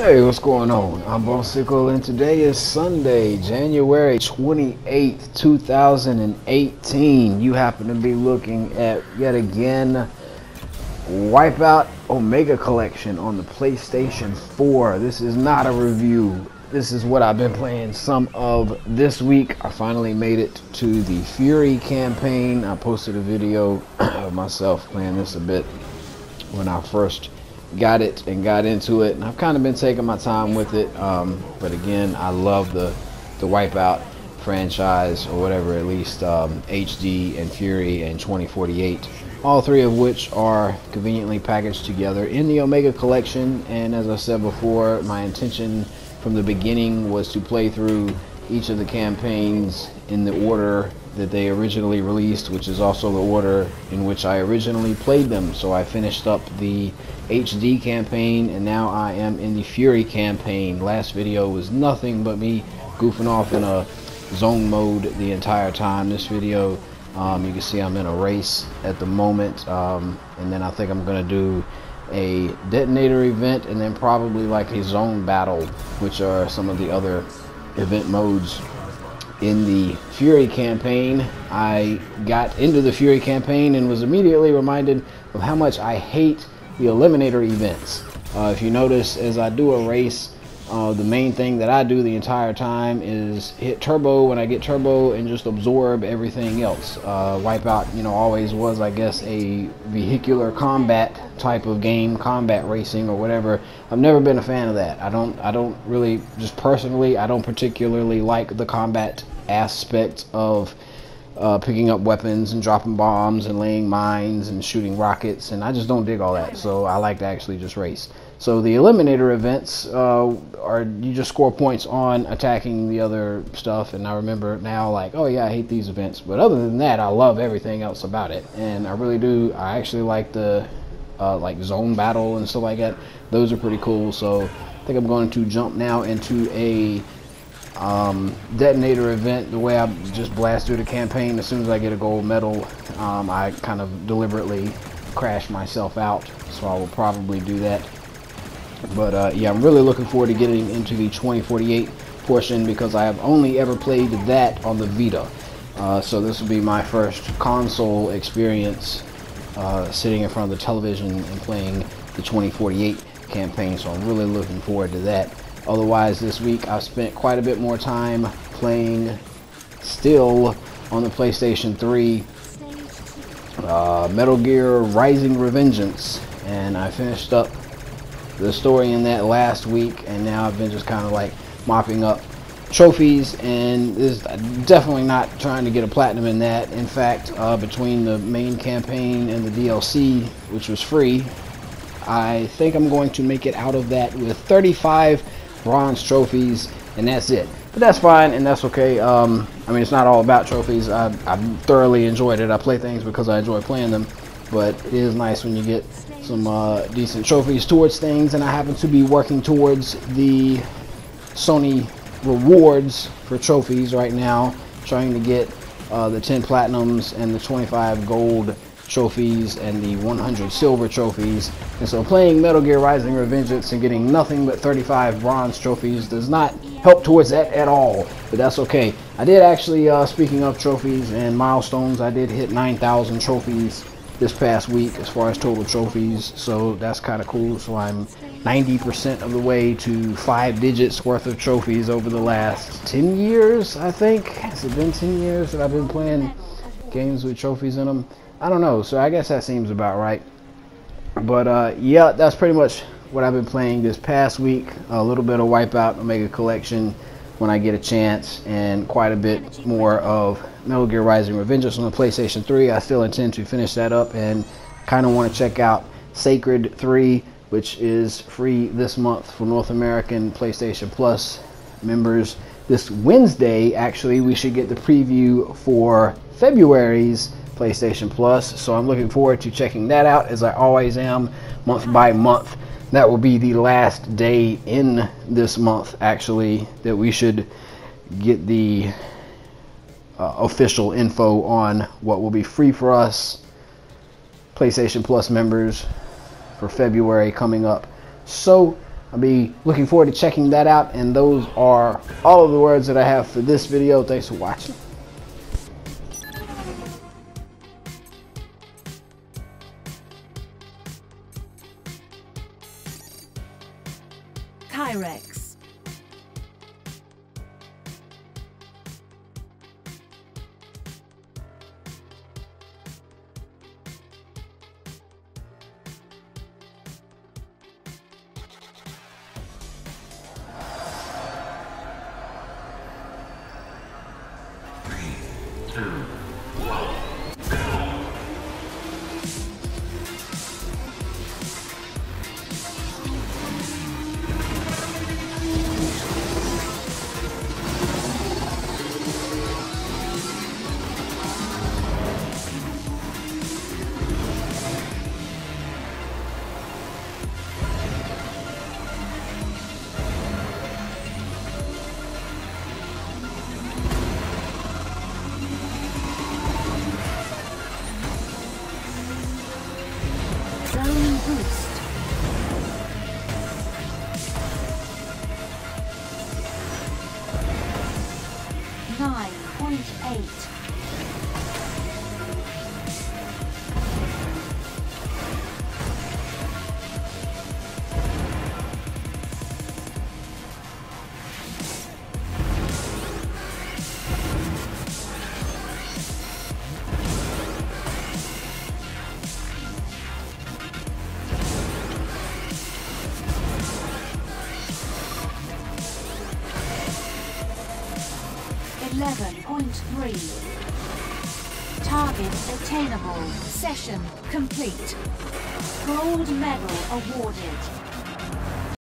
Hey, what's going on? I'm BoneSickle and today is Sunday, January 28th, 2018. You happen to be looking at, yet again, Wipeout Omega Collection on the PlayStation 4. This is not a review. This is what I've been playing some of this week. I finally made it to the Fury campaign. I posted a video of myself playing this a bit when I first got it and got into it, and I've kind of been taking my time with it, but again, I love the Wipeout franchise, or whatever, at least HD and Fury and 2048, all three of which are conveniently packaged together in the Omega Collection. And as I said before, my intention from the beginning was to play through each of the campaigns in the order that they originally released, which is also the order in which I originally played them. So I finished up the HD campaign and now I am in the Fury campaign. Last video was nothing but me goofing off in a zone mode the entire time. This video, you can see I'm in a race at the moment, and then I think I'm gonna do a detonator event and then probably like a zone battle, which are some of the other event modes in the Fury campaign. I got into the Fury campaign and was immediately reminded of how much I hate the eliminator events. If you notice, as I do a race, the main thing that I do the entire time is hit turbo when I get turbo and just absorb everything else. Wipeout, you know, always was, I guess, a vehicular combat type of game, combat racing or whatever. I've never been a fan of that. I don't really, just personally, I don't particularly like the combat aspect of picking up weapons and dropping bombs and laying mines and shooting rockets, and I just don't dig all that. So I like to actually just race. So the eliminator events are, you just score points on attacking the other stuff, and I remember now, like, oh yeah, I hate these events, but other than that I love everything else about it. And I really do, I actually like the like zone battle and stuff like that. Those are pretty cool. So I think I'm going to jump now into a detonator event. The way I just blast through the campaign, as soon as I get a gold medal, I kind of deliberately crash myself out, so I will probably do that. But yeah, I'm really looking forward to getting into the 2048 portion because I have only ever played that on the Vita. So this will be my first console experience, sitting in front of the television and playing the 2048 campaign. So I'm really looking forward to that. Otherwise, this week I've spent quite a bit more time playing still on the PlayStation 3 Metal Gear Rising: Revengeance, and I finished up the story in that last week, and now I've been just kind of like mopping up trophies, and this is definitely not trying to get a platinum in that. In fact, between the main campaign and the DLC, which was free, I think I'm going to make it out of that with 35 bronze trophies, and that's it. But that's fine, and that's okay. I mean, it's not all about trophies. I thoroughly enjoyed it. I play things because I enjoy playing them, but it is nice when you get some decent trophies towards things. And I happen to be working towards the Sony rewards for trophies right now, trying to get the 10 platinums and the 25 gold trophies and the 100 silver trophies. And so playing Metal Gear Rising: Revengeance and getting nothing but 35 bronze trophies does not help towards that at all, but that's okay. I did actually, speaking of trophies and milestones, I did hit 9,000 trophies this past week as far as total trophies, so that's kind of cool. So I'm 90% of the way to 5 digits worth of trophies over the last 10 years, I think. Has it been 10 years that I've been playing games with trophies in them? I don't know, so I guess that seems about right. But yeah, that's pretty much what I've been playing this past week. A little bit of Wipeout Omega Collection when I get a chance, and quite a bit more of Metal Gear Rising: Revengeance on the PlayStation 3. I still intend to finish that up, and kind of want to check out Sacred 3, which is free this month for North American PlayStation Plus members. This Wednesday, actually, we should get the preview for February's PlayStation Plus, so I'm looking forward to checking that out, as I always am, month by month. That will be the last day in this month, actually, that we should get the official info on what will be free for us PlayStation Plus members for February coming up. So I'll be looking forward to checking that out, and those are all of the words that I have for this video. Thanks for watching. Kyrex. Target attainable. Session complete. Gold medal awarded.